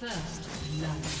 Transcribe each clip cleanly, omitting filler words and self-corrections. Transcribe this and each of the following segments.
First love.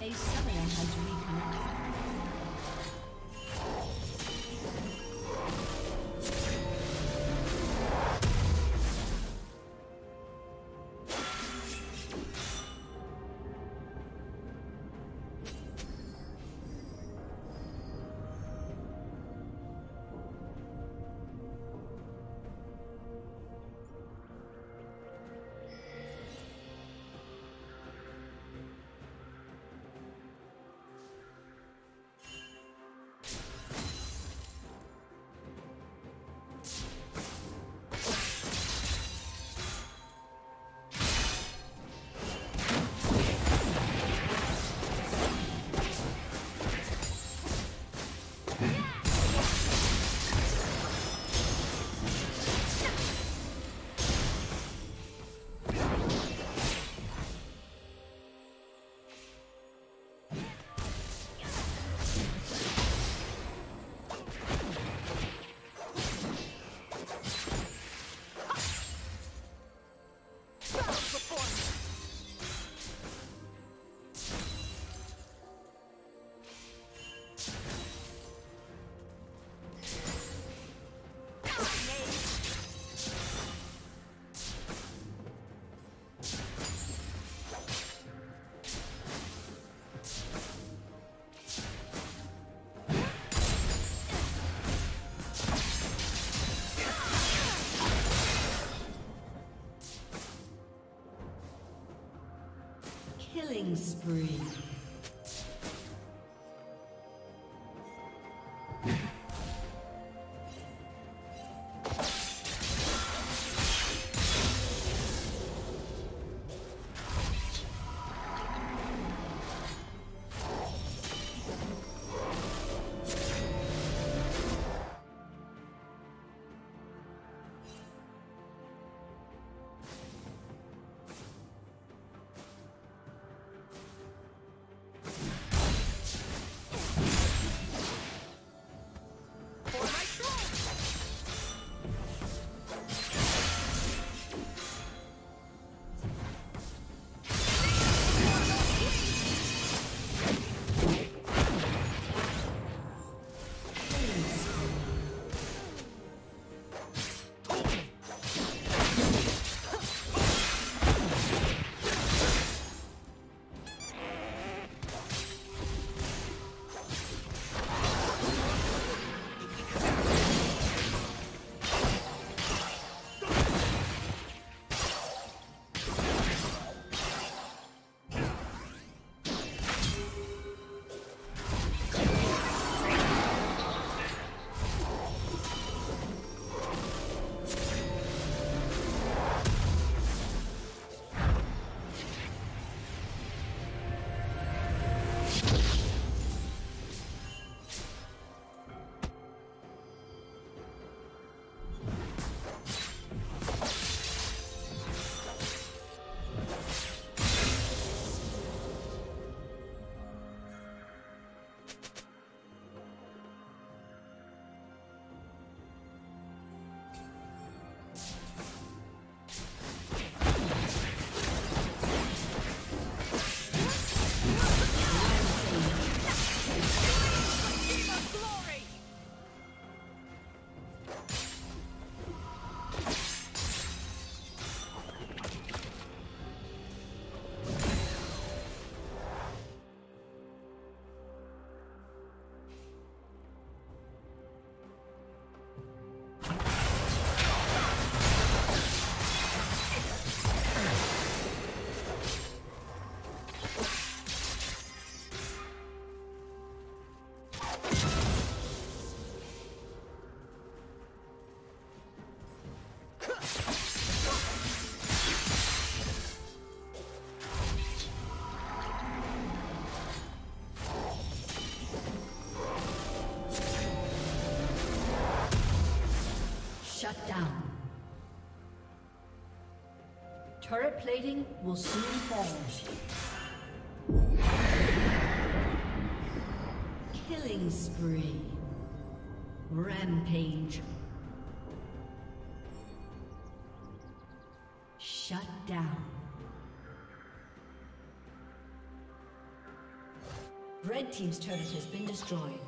A summoner has reconnected. Killing spree. Shut down. Turret plating will soon fall. Killing spree. Rampage. Shut down. Red team's turret has been destroyed.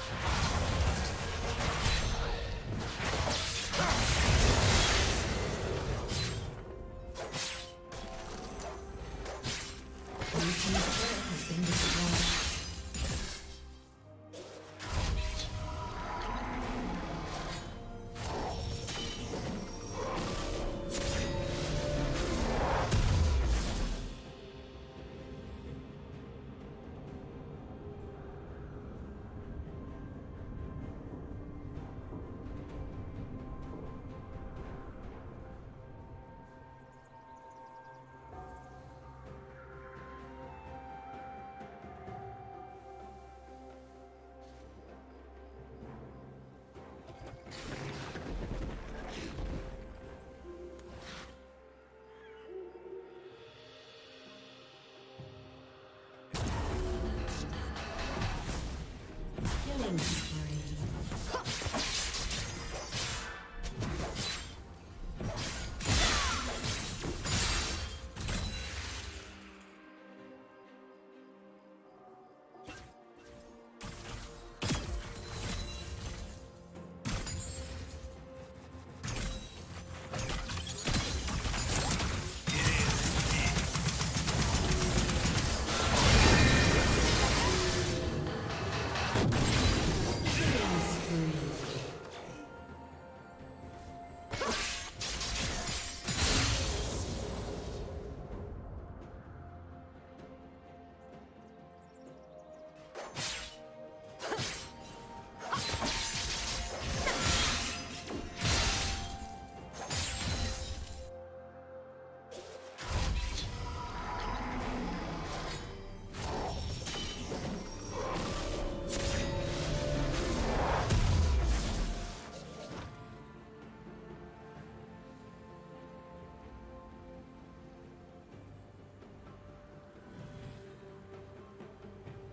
Red team's turret has been destroyed.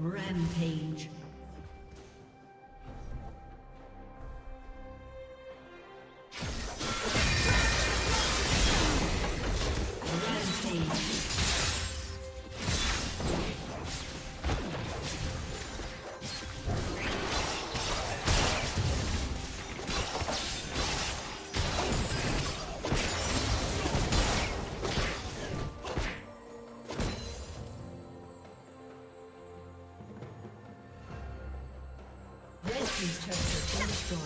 Rampage. These turrets are destroyed.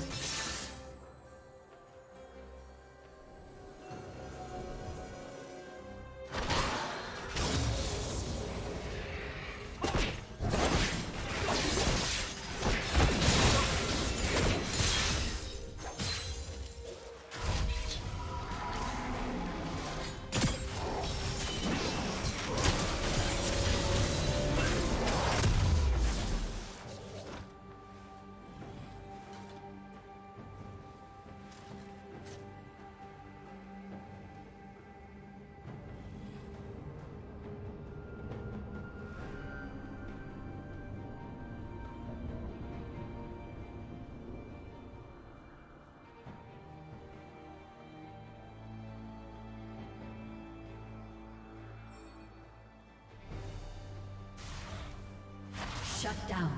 Shut down.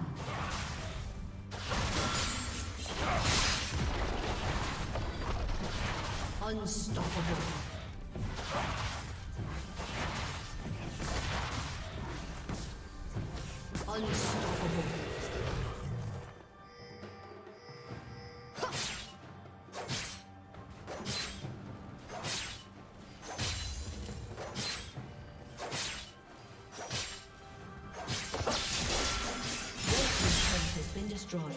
Unstoppable. Unstoppable. Destroyed.